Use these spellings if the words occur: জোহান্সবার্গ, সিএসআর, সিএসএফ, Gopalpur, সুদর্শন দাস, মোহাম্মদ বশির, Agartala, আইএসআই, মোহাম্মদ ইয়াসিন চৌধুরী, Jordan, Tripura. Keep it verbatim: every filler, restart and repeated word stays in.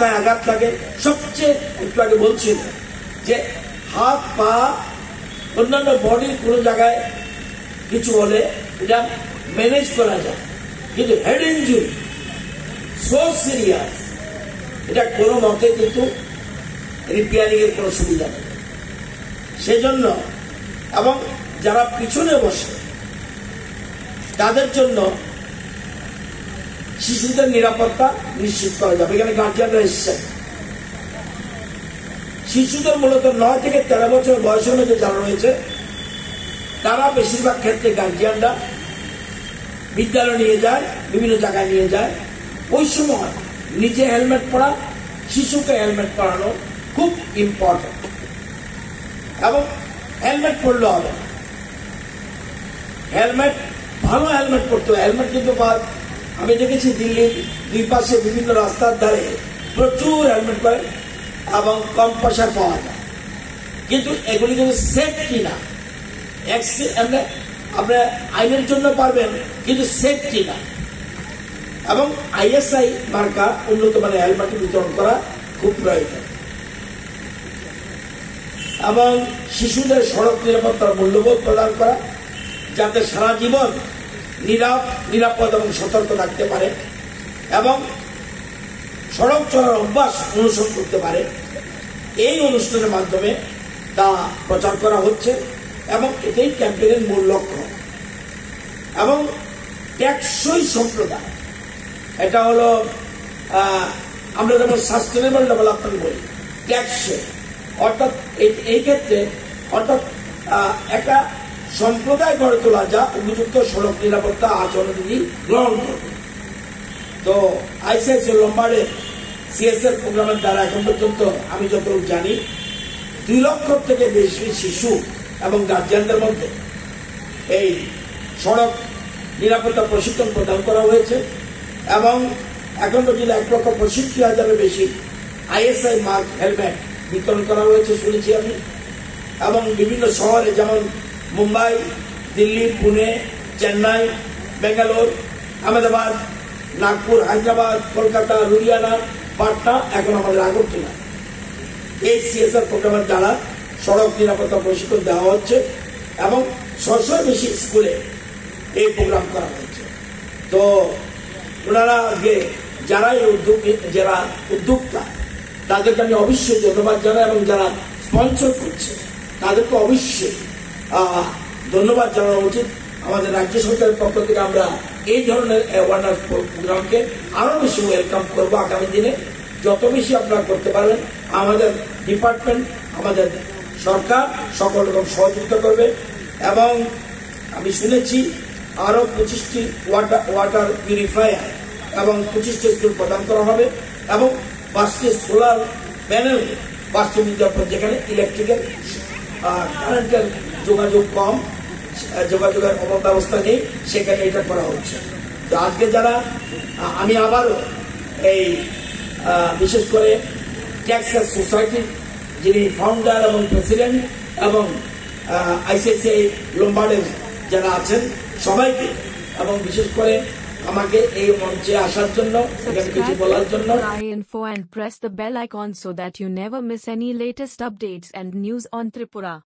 মাথায় আঘাত লাগে। সবচেয়ে একটু আগে বলছি যে হাত পা অন্যান্য বডির কোনো জায়গায় কিছু হলে এটা ম্যানেজ করা যায়, কিন্তু হেড ইঞ্জুরি সো সিরিয়াস এটা কোনো মতে কিন্তু রিপেয়ারিংয়ের কোনো সুবিধা নেই। সেজন্য এবং যারা পিছনে বসে তাদের জন্য শিশুদের নিরাপত্তা নিশ্চিত করা যাবে। এখানে গার্জিয়ানরা এসছেন। শিশুদের মূলত নয় থেকে তেরো বছর বয়সের মধ্যে যারা রয়েছে তারা বেশিরভাগ ক্ষেত্রে গার্জিয়ানরা বিদ্যালয় নিয়ে যায়, বিভিন্ন জায়গায় নিয়ে যায়। ওই সময় নিজে হেলমেট পরা, শিশুকে হেলমেট পরানো খুব ইম্পর্টেন্ট। এবং হেলমেট পরলে হবে হেলমেট ভালো হেলমেট পরতে হবে। হেলমেট কিন্তু আমি দেখেছি দিল্লির দুই পাশে বিভিন্ন রাস্তার ধারে প্রচুর হেলমেট পরে এবং কম পয়সায় পাওয়া যায়, কিন্তু এগুলি কিন্তু সেফ কিনা আপনি আইনের জন্য পারবেন, কিন্তু সেফ কিনা। এবং আইএসআই মার্কা উন্নত মানের হেলমেট বিতরণ করা খুব প্রয়োজন। এবং শিশুদের সড়ক নিরাপত্তার মূল্যবোধ প্রদান করা, যাতে সারা জীবন নিরাপ নিরাপদ এবং সতর্ক থাকতে পারে এবং সড়ক চলার অভ্যাস অনুসরণ করতে পারে। এই অনুষ্ঠানের মাধ্যমে তা প্রচার করা হচ্ছে এবং এটাই ক্যাম্পেইনের মূল লক্ষ্য। এবং টেক্স সুই সম্প্রদায়, এটা হলো আমরা যেমন সাস্টেনেবল ডেভেলপমেন্ট বলি, টেক্স সুই অর্থাৎ এই ক্ষেত্রে অর্থাৎ একটা সম্প্রদায় গড়ে তোলা যা উপযুক্ত সড়ক নিরাপত্তা আচরণবিধি গ্রহণ করবে। তো আইসিআইসিআই লম্বার্ডের সিএসএফ প্রোগ্রামের দ্বারা এখন পর্যন্ত আমি যতটুকু জানি দুই লক্ষ থেকে বেশি শিশু এবং গার্জিয়ানদের মধ্যে এই সড়ক নিরাপত্তা প্রশিক্ষণ প্রদান করা হয়েছে এবং এখন পর্যন্ত এক লক্ষ পঁয়ষট্টি হাজারের বেশি আইএসআই মার্ক হেলমেট বিতরণ করা হয়েছে শুনেছি আমি। এবং বিভিন্ন শহরে যেমন মুম্বাই, দিল্লি, পুনে, চেন্নাই, বেঙ্গালোর, আহমেদাবাদ, নাগপুর, হায়দ্রাবাদ, কলকাতা, লুধিয়ানা, পাটনা, এখন আমাদের আগরতলা এই সিএসআর প্রোগ্রামের দ্বারা সড়ক নিরাপত্তা প্রশিক্ষণ দেওয়া হচ্ছে এবং ছশোর বেশি স্কুলে এই প্রোগ্রাম করা হয়েছে। তো ওনারা আজকে যারা এই উদ্যোগ যারা উদ্যোক্তা তাদেরকে আমি অবশ্যই ধন্যবাদ জানাই এবং যারা স্পন্সর করছে তাদেরকে অবশ্যই ধন্যবাদ জানানো উচিত। আমাদের রাজ্য সরকারের পক্ষ থেকে আমরা এই ধরনের অ্যাওয়ারনেস প্রোগ্রামকে আরও বেশি ওয়েলকাম করবো আগামী দিনে। যত বেশি আপনারা করতে পারবেন আমাদের ডিপার্টমেন্ট, আমাদের সরকার সকল রকম সহযোগিতা করবে। এবং আমি শুনেছি আরও পঁচিশটি ওয়াটার ওয়াটার পিউরিফায়ার এবং পঁচিশটি স্কুল প্রদান করা হবে এবং পাঁচটি সোলার প্যানেল, পাঁচটি বিদ্যাপন যেখানে ইলেকট্রিক্যাল কারেন্টের যোগাযোগ কম, যোগাযোগের ব্যবস্থা নেই, সেখানে এটা করা হচ্ছে। তো আজকে যারা আমি আবারও এই বিশেষ করে টেক্সাস সোসাইটির যিনি ফাউন্ডার এবং প্রেসিডেন্ট এবং আইসিআইসিআই লোম্বার্ডের যারা আছেন সবাইকে এবং বিশেষ করে আমাকে এই মঞ্চে আসার জন্য কিছু বলার জন্য press the bell icon so that you never miss any latest updates and news on Tripura.